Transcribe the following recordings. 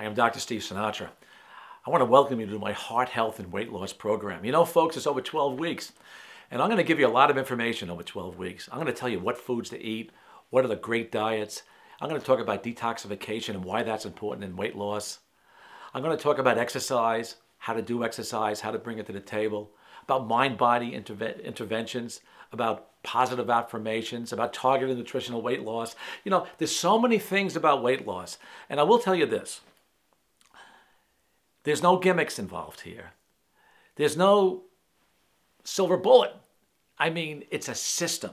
I am Dr. Steve Sinatra. I want to welcome you to my Heart Health and Weight Loss program. You know, folks, it's over 12 weeks, and I'm going to give you a lot of information over 12 weeks. I'm going to tell you what foods to eat, what are the great diets. I'm going to talk about detoxification and why that's important in weight loss. I'm going to talk about exercise, how to do exercise, how to bring it to the table, about mind-body interventions, about positive affirmations, about targeted nutritional weight loss. You know, there's so many things about weight loss. And I will tell you this, there's no gimmicks involved here. There's no silver bullet. I mean, it's a system,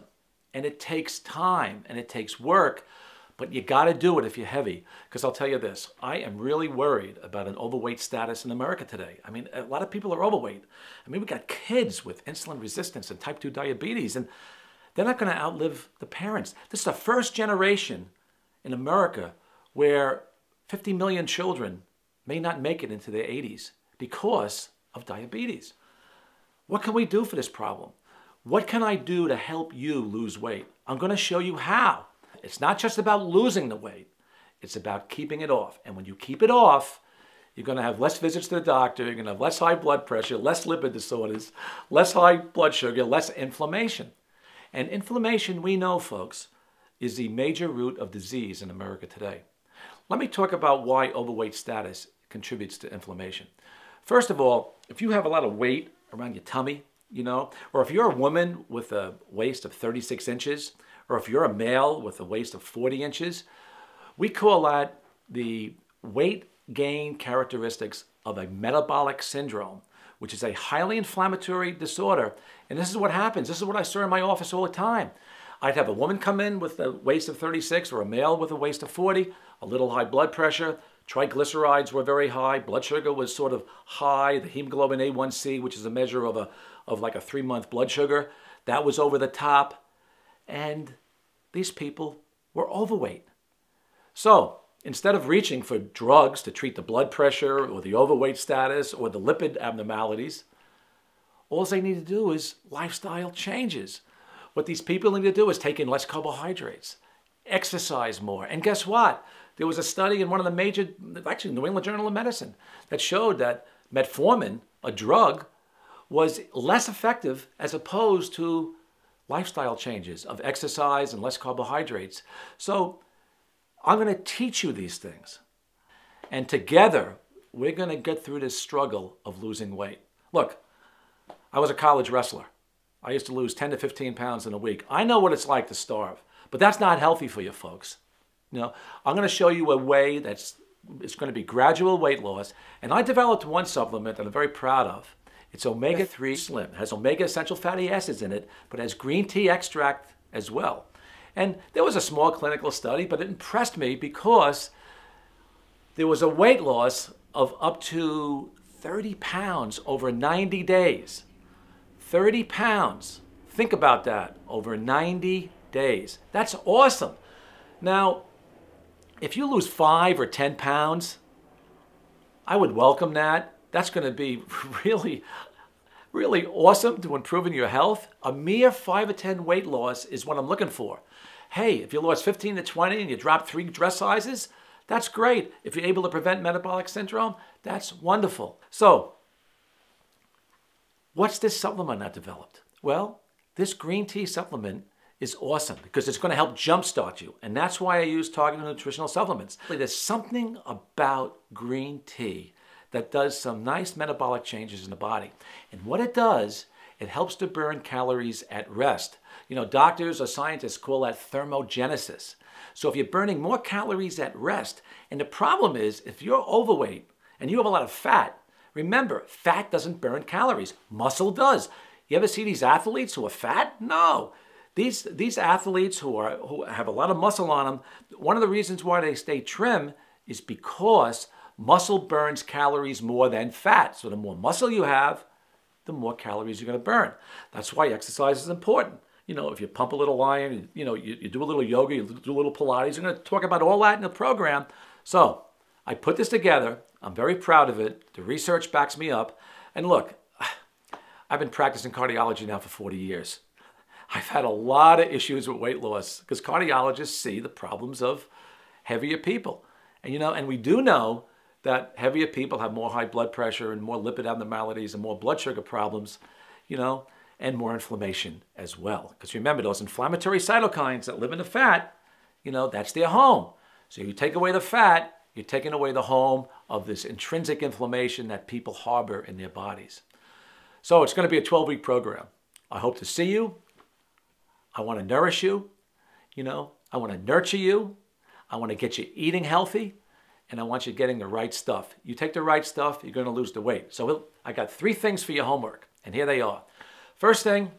and it takes time and it takes work, but you gotta do it if you're heavy. Because I'll tell you this, I am really worried about an overweight status in America today. I mean, a lot of people are overweight. I mean, we got kids with insulin resistance and type 2 diabetes, and they're not gonna outlive the parents. This is the first generation in America where 50 million children may not make it into their 80s because of diabetes. What can we do for this problem? What can I do to help you lose weight? I'm gonna show you how. It's not just about losing the weight, it's about keeping it off. And when you keep it off, you're going to have less visits to the doctor, you're going to have less high blood pressure, less lipid disorders, less high blood sugar, less inflammation. And inflammation, we know, folks, is the major root of disease in America today. Let me talk about why overweight status contributes to inflammation. First of all, if you have a lot of weight around your tummy, you know, or if you're a woman with a waist of 36 inches, or if you're a male with a waist of 40 inches, we call that the weight gain characteristics of a metabolic syndrome, which is a highly inflammatory disorder. And this is what happens. This is what I saw in my office all the time. I'd have a woman come in with a waist of 36 or a male with a waist of 40, a little high blood pressure, triglycerides were very high, blood sugar was sort of high, the hemoglobin A1C, which is a measure of like a 3-month blood sugar, that was over the top. And these people were overweight. So instead of reaching for drugs to treat the blood pressure or the overweight status or the lipid abnormalities, all they need to do is lifestyle changes. What these people need to do is take in less carbohydrates, exercise more. And guess what? There was a study in one of the major, actually New England Journal of Medicine, that showed that metformin, a drug, was less effective as opposed to lifestyle changes of exercise and less carbohydrates. So I'm going to teach you these things. And together, we're going to get through this struggle of losing weight. Look, I was a college wrestler. I used to lose 10 to 15 pounds in a week. I know what it's like to starve, but that's not healthy for you folks. You know, I'm going to show you a way it's going to be gradual weight loss. And I developed one supplement that I'm very proud of. It's omega-3 Slim. It has omega essential fatty acids in it, but has green tea extract as well. And there was a small clinical study, but it impressed me because there was a weight loss of up to 30 pounds over 90 days. 30 pounds. Think about that. Over 90 days. That's awesome. Now, if you lose 5 or 10 pounds, I would welcome that. That's going to be really, really awesome to improving your health. A mere 5 or 10 weight loss is what I'm looking for. Hey, if you lost 15 to 20 and you dropped 3 dress sizes, that's great. If you're able to prevent metabolic syndrome, that's wonderful. So, what's this supplement I developed? Well, this green tea supplement is awesome because it's going to help jumpstart you. And that's why I use targeted nutritional supplements. There's something about green tea that does some nice metabolic changes in the body. And what it does, it helps to burn calories at rest. You know, doctors or scientists call that thermogenesis. So if you're burning more calories at rest, and the problem is if you're overweight and you have a lot of fat, remember, fat doesn't burn calories. Muscle does. You ever see these athletes who are fat? No. These athletes who have a lot of muscle on them, one of the reasons why they stay trim is because muscle burns calories more than fat. So the more muscle you have, the more calories you're going to burn. That's why exercise is important. You know, if you pump a little iron, you know, you do a little yoga, you do a little Pilates. You're going to talk about all that in the program. So I put this together. I'm very proud of it. The research backs me up. And look, I've been practicing cardiology now for 40 years. I've had a lot of issues with weight loss because cardiologists see the problems of heavier people. And, you know, and we do know that heavier people have more high blood pressure and more lipid abnormalities and more blood sugar problems, you know, and more inflammation as well. Because remember, those inflammatory cytokines that live in the fat, you know, that's their home. So you take away the fat, you're taking away the home of this intrinsic inflammation that people harbor in their bodies. So it's going to be a 12-week program. I hope to see you. I want to nourish you. You know, I want to nurture you. I want to get you eating healthy, and I want you getting the right stuff. You take the right stuff, you're going to lose the weight. So I got 3 things for your homework, and here they are. First thing,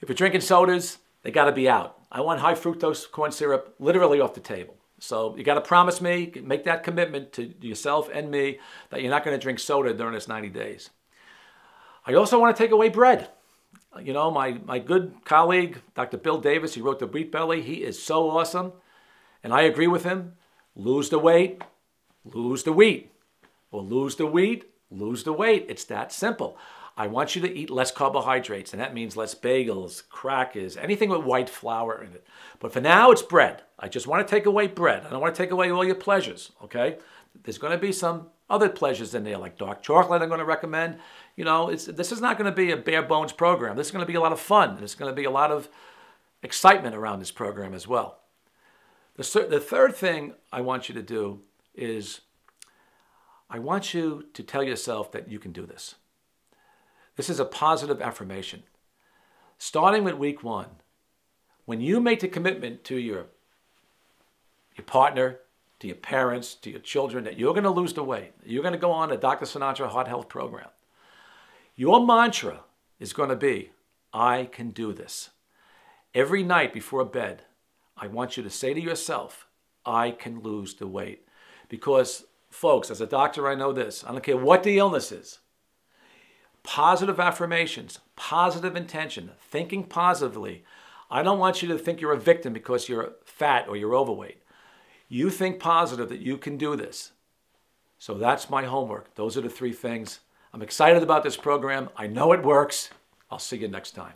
if you're drinking sodas, they got to be out. I want high fructose corn syrup literally off the table. So you got to promise me, make that commitment to yourself and me that you're not going to drink soda during this 90 days. I also want to take away bread. You know, my good colleague, Dr. Bill Davis, he wrote The Wheat Belly. He is so awesome, and I agree with him. Lose the weight, lose the wheat. Or lose the wheat, lose the weight. It's that simple. I want you to eat less carbohydrates, and that means less bagels, crackers, anything with white flour in it. But for now, it's bread. I just want to take away bread. I don't want to take away all your pleasures, okay? There's going to be some other pleasures in there, like dark chocolate I'm going to recommend. You know, this is not going to be a bare bones program. This is going to be a lot of fun, and it's going to be a lot of excitement around this program as well. The third thing I want you to do is I want you to tell yourself that you can do this. This is a positive affirmation. Starting with week 1, when you make the commitment to your partner, to your parents, to your children, that you're going to lose the weight, you're going to go on a Dr. Sinatra Heart Health Program, your mantra is going to be, I can do this. Every night before bed, I want you to say to yourself, I can lose the weight. Because, folks, as a doctor, I know this. I don't care what the illness is. Positive affirmations, positive intention, thinking positively. I don't want you to think you're a victim because you're fat or you're overweight. You think positive that you can do this. So that's my homework. Those are the 3 things. I'm excited about this program. I know it works. I'll see you next time.